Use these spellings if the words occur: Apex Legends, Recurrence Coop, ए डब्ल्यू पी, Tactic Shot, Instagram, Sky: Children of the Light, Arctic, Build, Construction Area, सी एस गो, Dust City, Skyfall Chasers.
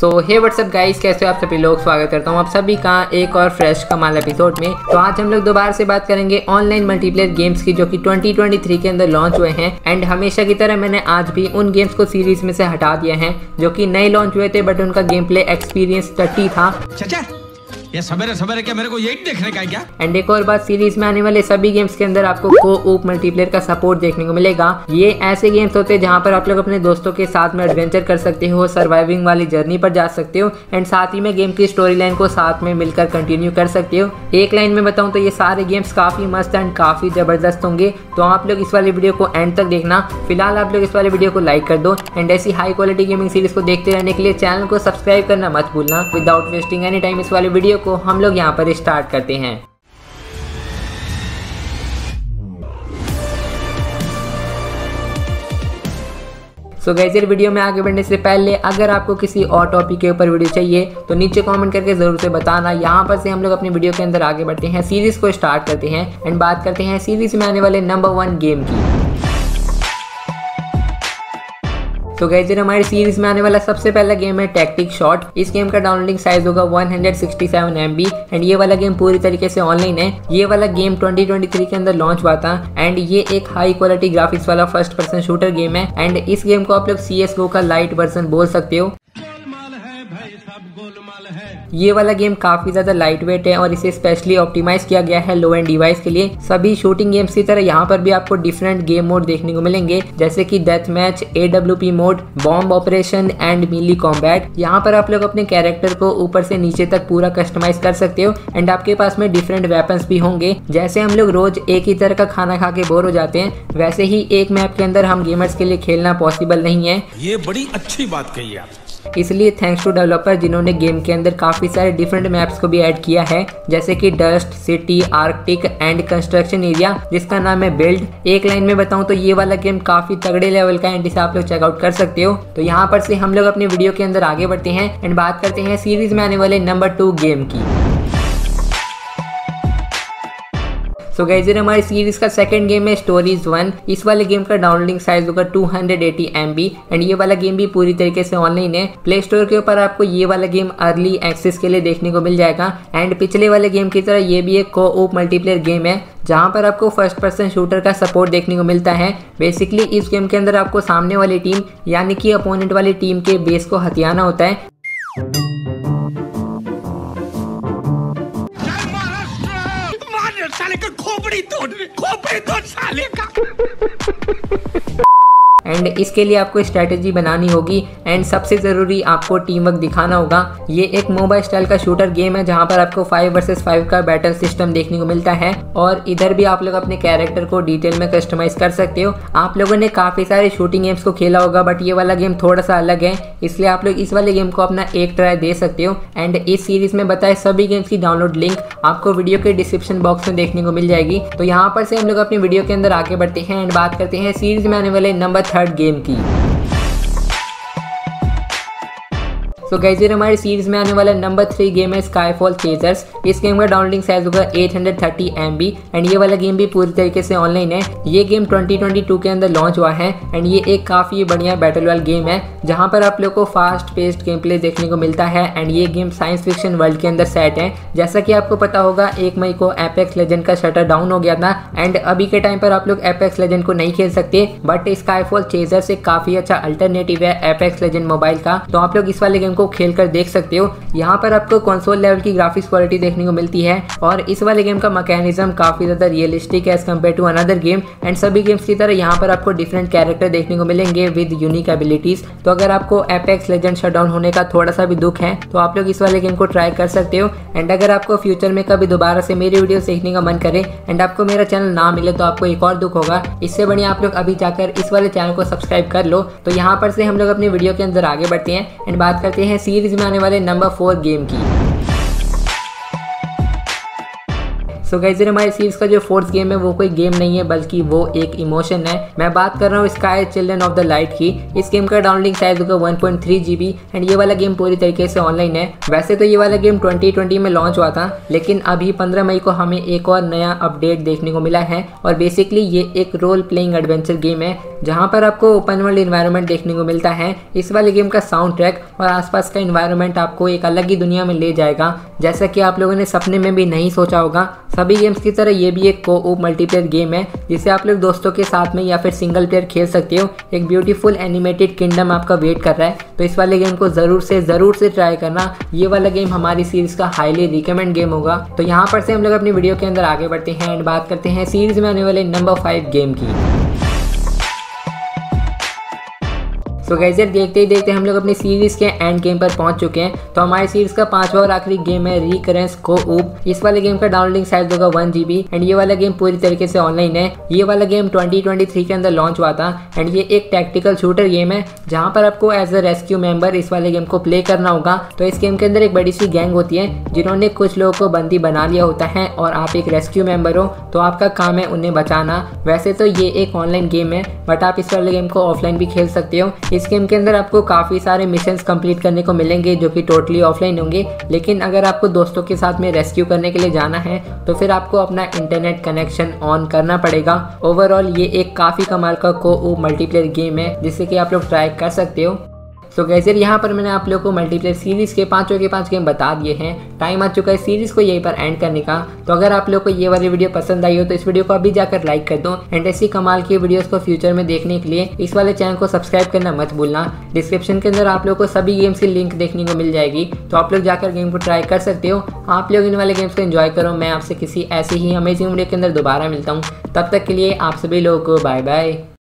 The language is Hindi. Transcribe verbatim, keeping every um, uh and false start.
सो हे व्हाट्सअप गाइस, कैसे हो आप सभी लोग। स्वागत करता हूँ आप सभी का एक और फ्रेश कमाल एपिसोड में। तो आज हम लोग दोबारा से बात करेंगे ऑनलाइन मल्टीप्लेयर गेम्स की जो कि ट्वेंटी ट्वेंटी थ्री के अंदर लॉन्च हुए हैं। एंड हमेशा की तरह मैंने आज भी उन गेम्स को सीरीज में से हटा दिया है जो कि नए लॉन्च हुए थे बट उनका गेम प्ले एक्सपीरियंस टट्टी था। चाचा ये सबेरे सबेरे क्या मेरे को यही देखने का है क्या? एंड एक और बात, सीरीज में आने वाले सभी गेम्स के अंदर आपको को-ऑप मल्टीप्लेयर का सपोर्ट देखने को मिलेगा। ये ऐसे गेम्स होते हैं जहाँ पर आप लोग अपने दोस्तों के साथ में एडवेंचर कर सकते हो, सर्वाइविंग वाली जर्नी पर जा सकते हो एंड साथ ही में गेम की स्टोरी लाइन को साथ में मिलकर कंटिन्यू कर सकते हो। एक लाइन में बताऊँ तो ये सारे गेम्स काफी मस्त एंड काफी जबरदस्त होंगे। तो आप लोग इस वाले वीडियो को एंड तक देखना। फिलहाल आप लोग इस वाले वीडियो को लाइक कर दो एंड ऐसी हाई क्वालिटी गेमिंग सीरीज को देखते रहने के लिए चैनल को सब्सक्राइब करना मत भूलना। विदाउट वेस्टिंग एनी टाइम इस वाले वीडियो को हम लोग यहाँ पर स्टार्ट करते हैं। तो गाइस इस वीडियो में आगे बढ़ने से पहले अगर आपको किसी और टॉपिक के ऊपर वीडियो चाहिए तो नीचे कमेंट करके जरूर से बताना। यहाँ पर से हम लोग अपनी वीडियो के अंदर आगे बढ़ते हैं, सीरीज को स्टार्ट करते हैं एंड बात करते हैं सीरीज में आने वाले नंबर वन गेम की। तो गाइस हमारी सीरीज में आने वाला सबसे पहला गेम है टैक्टिक शॉट। इस गेम का डाउनलोडिंग साइज होगा one sixty seven M B and ये वाला गेम पूरी तरीके से ऑनलाइन है। ये वाला गेम ट्वेंटी ट्वेंटी थ्री के अंदर लॉन्च हुआ था एंड ये एक हाई क्वालिटी ग्राफिक्स वाला फर्स्ट पर्सन शूटर गेम है एंड इस गेम को आप लोग सी एस गो का लाइट वर्जन बोल सकते हो। ये वाला गेम काफी ज्यादा लाइटवेट है और इसे स्पेशली ऑप्टिमाइज किया गया है लो एंड डिवाइस के लिए। सभी शूटिंग गेम्स की तरह यहाँ पर भी आपको डिफरेंट गेम मोड देखने को मिलेंगे जैसे कि death match, ए डब्ल्यू पी mode, bomb operation and melee combat. यहाँ पर आप लोग अपने कैरेक्टर को ऊपर से नीचे तक पूरा कस्टमाइज कर सकते हो एंड आपके पास में डिफरेंट वेपन्स भी होंगे। जैसे हम लोग रोज एक ही तरह का खाना खा के बोर हो जाते हैं, वैसे ही एक मैप के अंदर हम गेमर्स के लिए खेलना पॉसिबल नहीं है। ये बड़ी अच्छी बात कही आप, इसलिए थैंक्स टू डेवलपर जिन्होंने गेम के अंदर काफी सारे डिफरेंट मैप्स को भी ऐड किया है जैसे कि dust city, arctic and construction area जिसका नाम है बिल्ड। एक लाइन में बताऊं तो ये वाला गेम काफी तगड़े लेवल का है एंड इसे आप लोग चेकआउट कर सकते हो। तो यहाँ पर से हम लोग अपने वीडियो के अंदर आगे बढ़ते हैं एंड बात करते हैं सीरीज में आने वाले नंबर टू गेम की। तो गाइस हमारी सीरीज का सेकंड गेम है स्टोरीज वन। इस वाले गेम का डाउनलोडिंग साइज होगा two hundred eighty M B and ये वाला गेम भी पूरी तरीके से ऑनलाइन है। प्ले स्टोर के ऊपर आपको ये वाला गेम अर्ली एक्सेस के लिए देखने को मिल जाएगा एंड पिछले वाले गेम की तरह ये भी एक को-ऑप मल्टीप्लेयर गेम है जहाँ पर आपको फर्स्ट पर्सन शूटर का सपोर्ट देखने को मिलता है। बेसिकली इस गेम के अंदर आपको सामने वाली टीम यानी कि अपोनेंट वाली टीम के बेस को हथियाना होता है। खोपड़ी तोड़, खोपड़ी तोड़ साले का। एंड इसके लिए आपको स्ट्रैटेजी बनानी होगी एंड सबसे ज़रूरी आपको टीम वर्क दिखाना होगा। ये एक मोबाइल स्टाइल का शूटर गेम है जहाँ पर आपको फाइव वर्सेस फाइव का बैटल सिस्टम देखने को मिलता है और इधर भी आप लोग अपने कैरेक्टर को डिटेल में कस्टमाइज कर सकते हो। आप लोगों ने काफ़ी सारे शूटिंग गेम्स को खेला होगा बट ये वाला गेम थोड़ा सा अलग है, इसलिए आप लोग इस वाले गेम को अपना एक ट्राई दे सकते हो। एंड इस सीरीज़ में बताए सभी गेम्स की डाउनलोड लिंक आपको वीडियो के डिस्क्रिप्शन बॉक्स में देखने को मिल जाएगी। तो यहाँ पर से हम लोग अपनी वीडियो के अंदर आगे बढ़ते हैं एंड बात करते हैं सीरीज में आने वाले नंबर थर्ड गेम की। तो गाइस हमारे सीरीज में आने वाला नंबर थ्री गेम है स्काईफॉल चेजर्स। इस गेम का डाउनलोडिंग साइज होगा eight hundred thirty M B and ये वाला गेम भी पूरी तरीके से ऑनलाइन है। ये गेम ट्वेंटी ट्वेंटी टू के अंदर लॉन्च हुआ है एंड ये एक काफ़ी बढ़िया बैटल वाला गेम है जहाँ पर आप लोग को फास्ट पेस्ड गेम प्ले देखने को मिलता है एंड ये गेम साइंस फिक्शन वर्ल्ड के अंदर सेट है। जैसा कि आपको पता होगा एक मई को एपेक्स लेजेंड का शटर डाउन हो गया था एंड अभी के टाइम पर आप लोग एपेक्स लेजेंड को नहीं खेल सकते बट स्काईफॉल चेजर्स एक काफ़ी अच्छा अल्टरनेटिव है एपेक्स लेजेंड मोबाइल का। तो आप लोग इस वाले गेम को खेल कर देख सकते हो। यहाँ पर आपको कंसोल लेवल की ग्राफिक्स क्वालिटी देखने को मिलती है और इस वाले गेम का मैकेनिज्म काफी ज्यादा रियलिस्टिक है as compare to another game and सभी गेम्स की तरह यहाँ पर आपको डिफरेंट कैरेक्टर देखने को मिलेंगे विद यूनिक एबिलिटीज। तो अगर आपको एपेक्स लेजेंड शटडाउन होने का थोड़ा सा भी दुख है तो आप लोग इस वाले गेम को ट्राई कर सकते हो। एंड अगर आपको फ्यूचर में कभी दोबारा से मेरी वीडियो देखने का मन करे एंड आपको मेरा चैनल ना मिले तो आपको एक और दुख होगा। इससे बढ़िया आप लोग अभी जाकर इस वाले चैनल को सब्सक्राइब कर लो। तो यहाँ पर से हम लोग अपनी वीडियो के अंदर आगे बढ़ते हैं एंड बात करते हैं सीरीज में आने वाले नंबर फोर गेम की। सो गाइस हमारे सीरीज का जो फोर्थ गेम है वो कोई गेम नहीं है बल्कि वो एक इमोशन है। मैं बात कर रहा हूँ sky children of the light की। इस गेम का डाउनलिंक साइज होगा one point three GB and ये वाला गेम पूरी तरीके से ऑनलाइन है। वैसे तो ये वाला गेम ट्वेंटी ट्वेंटी में लॉन्च हुआ था, लेकिन अभी पंद्रह मई को हमें एक और नया अपडेट देखने को मिला है। और बेसिकली ये एक रोल प्लेइंग एडवेंचर गेम है जहाँ पर आपको ओपन वर्ल्ड इन्वायरमेंट देखने को मिलता है। इस वाले गेम का साउंड ट्रैक और आसपास का इन्वायरमेंट आपको एक अलग ही दुनिया में ले जाएगा, जैसा कि आप लोगों ने सपने में भी नहीं सोचा होगा। सभी गेम्स की तरह ये भी एक कोऑप मल्टीप्लेयर गेम है जिसे आप लोग दोस्तों के साथ में या फिर सिंगल प्लेयर खेल सकते हो। एक ब्यूटीफुल एनिमेटेड किंगडम आपका वेट कर रहा है, तो इस वाले गेम को ज़रूर से ज़रूर से ट्राई करना। ये वाला गेम हमारी सीरीज़ का हाईली रिकमेंड गेम होगा। तो यहाँ पर से हम लोग अपनी वीडियो के अंदर आगे बढ़ते हैं एंड बात करते हैं सीरीज़ में आने वाले नंबर फाइव गेम की। तो गाइस यार देखते ही देखते हम लोग अपनी सीरीज़ के एंड गेम पर पहुंच चुके हैं। तो हमारी सीरीज़ का पांचवा और आखिरी गेम है रिकरेंस कोऑप। इस वाले गेम का डाउनलोडिंग साइज होगा वन जीबी एंड ये वाला गेम पूरी तरीके से ऑनलाइन है। ये वाला गेम ट्वेंटी ट्वेंटी थ्री के अंदर लॉन्च हुआ था एंड ये एक टैक्टिकल शूटर गेम है जहाँ पर आपको एज अ रेस्क्यू मेंबर इस वाले गेम को प्ले करना होगा। तो इस गेम के अंदर एक बड़ी सी गैंग होती है जिन्होंने कुछ लोगों को बंदी बना लिया होता है और आप एक रेस्क्यू मेंबर हो, तो आपका काम है उन्हें बचाना। वैसे तो ये एक ऑनलाइन गेम है बट आप इस वाले गेम को ऑफलाइन भी खेल सकते हो। इस गेम के अंदर आपको काफ़ी सारे मिशंस कंप्लीट करने को मिलेंगे जो कि टोटली ऑफलाइन होंगे, लेकिन अगर आपको दोस्तों के साथ में रेस्क्यू करने के लिए जाना है तो फिर आपको अपना इंटरनेट कनेक्शन ऑन करना पड़ेगा। ओवरऑल ये एक काफ़ी कमाल का कोऑप मल्टीप्लेयर गेम है जिसे कि आप लोग ट्राई कर सकते हो। तो गाइस यहाँ पर मैंने आप लोगों को मल्टीप्लेयर सीरीज़ के पांचों के पांच गेम बता दिए हैं। टाइम आ चुका है सीरीज़ को यहीं पर एंड करने का। तो अगर आप लोगों को ये वाली वीडियो पसंद आई हो तो इस वीडियो को अभी जाकर लाइक कर दो एंड ऐसी कमाल की वीडियोस को फ्यूचर में देखने के लिए इस वाले चैनल को सब्सक्राइब करना मत भूलना। डिस्क्रिप्शन के अंदर आप लोग को सभी गेम्स की लिंक देखने को मिल जाएगी, तो आप लोग जाकर गेम को ट्राई कर सकते हो। आप लोग इन वाले गेम्स को एंजॉय करो। मैं आपसे किसी ऐसी ही अमेजिंग वीडियो के अंदर दोबारा मिलता हूँ, तब तक के लिए आप सभी लोगों को बाय बाय।